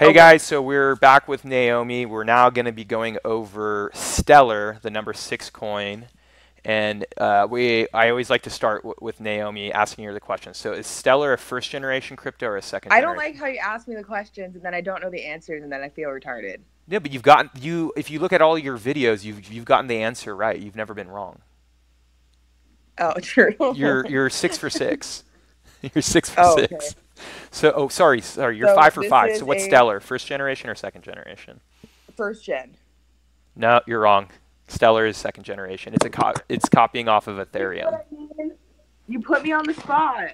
Hey guys, so we're back with Naomi. We're now going to be going over Stellar, the number 6 coin, and I always like to start with Naomi asking her the question. So is Stellar a first-generation crypto or a second? I don't like how you ask me the questions and then I don't know the answers and then I feel retarded. Yeah, but you've gotten if you look at all your videos, you've gotten the answer right. You've never been wrong. Oh, true. You're 6 for 6. You're 6 for 6. Okay. So, oh, sorry, you're 5 for 5. So what's Stellar? First generation or second generation? First gen. No, you're wrong. Stellar is second generation. It's a it's copying off of Ethereum. You put me on the spot.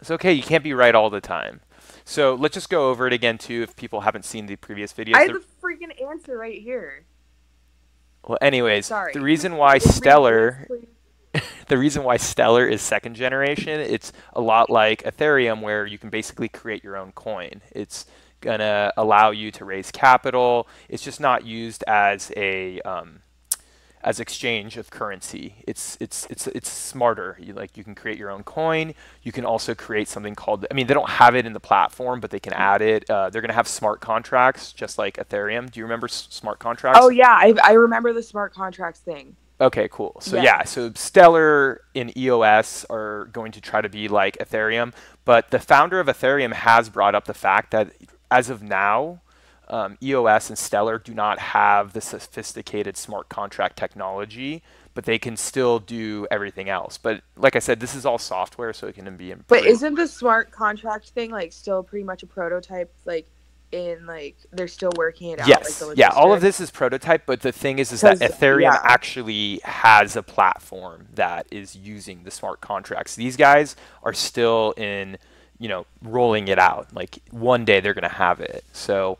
It's okay. You can't be right all the time. So let's just go over it again, too, if people haven't seen the previous videos. I have a freaking answer right here. Well, anyways, sorry. The reason why Stellar... The reason why Stellar is second generation, it's a lot like Ethereum where you can basically create your own coin. It's going to allow you to raise capital. It's just not used as a as exchange of currency. It's smarter. You can create your own coin. You can also create something called, I mean, they don't have it in the platform, but they can add it. They're going to have smart contracts just like Ethereum. Do you remember smart contracts? Oh, yeah. I remember the smart contracts thing. Okay, cool. So yeah, so Stellar and EOS are going to try to be like Ethereum, but the founder of Ethereum has brought up the fact that as of now, EOS and Stellar do not have the sophisticated smart contract technology, but they can still do everything else. But like I said, this is all software, so it can be improved. But isn't the smart contract thing like still pretty much a prototype, like? In like they're still working it out. Yes, like yeah, all of this is prototype, but the thing is that Ethereum actually has a platform that is using the smart contracts. These guys are still in, you know, rolling it out. Like one day they're going to have it. So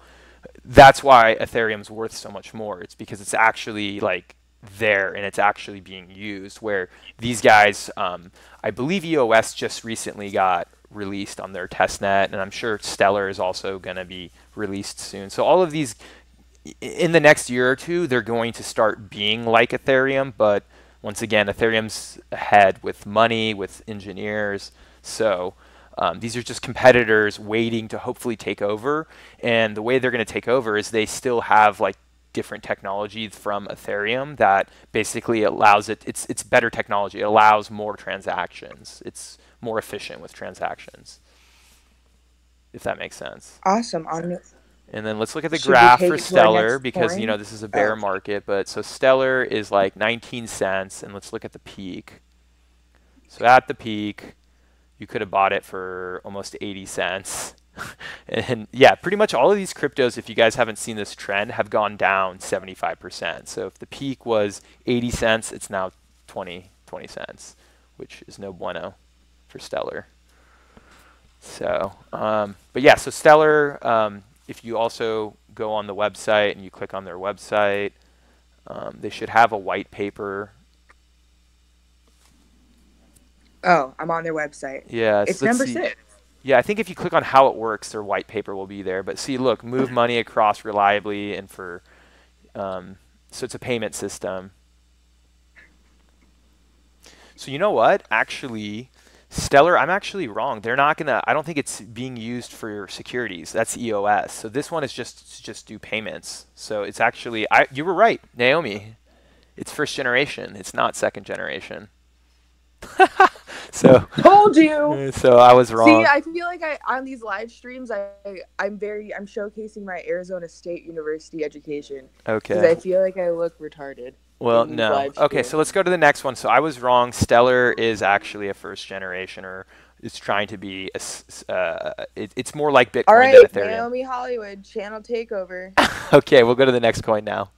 that's why Ethereum's worth so much more. It's because it's actually like there and it's actually being used. Where these guys, I believe EOS just recently got released on their testnet, and I'm sure Stellar is also going to be released soon. So all of these, in the next year or two, they're going to start being like Ethereum, but once again, Ethereum's ahead with money, with engineers. So these are just competitors waiting to hopefully take over, and the way they're going to take over is they still have like different technology from Ethereum that basically allows it, it's better technology, it allows more transactions. It's more efficient with transactions, if that makes sense. Awesome. And then let's look at the graph for Stellar because, you know, this is a bear market, but so Stellar is like 19 cents and let's look at the peak. So at the peak, you could have bought it for almost 80 cents. And yeah, pretty much all of these cryptos, if you guys haven't seen this trend, have gone down 75%. So if the peak was 80 cents, it's now 20 cents, which is no bueno for Stellar. So, but yeah, so Stellar, if you also go on the website and you click on their website, they should have a white paper. Oh, I'm on their website. Yeah. It's number 6. Yeah, I think if you click on how it works, their white paper will be there. But see, look, move money across reliably and for, so it's a payment system. So you know what? Actually, Stellar, I'm actually wrong. They're not going to, I don't think it's being used for securities. That's EOS. So this one is just do payments. So it's actually, you were right, Naomi. It's first generation. It's not second generation. So told you. So I was wrong. See, I feel like on these live streams, I'm showcasing my Arizona State University education. Okay. Because I feel like I look retarded. Well, no. Okay, so let's go to the next one. So I was wrong. Stellar is actually a first generation, or it's trying to be. It's more like Bitcoin than Ethereum. All right, Naomi Hollywood, channel takeover. Okay, we'll go to the next coin now.